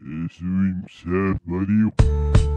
Eso himself, buddy.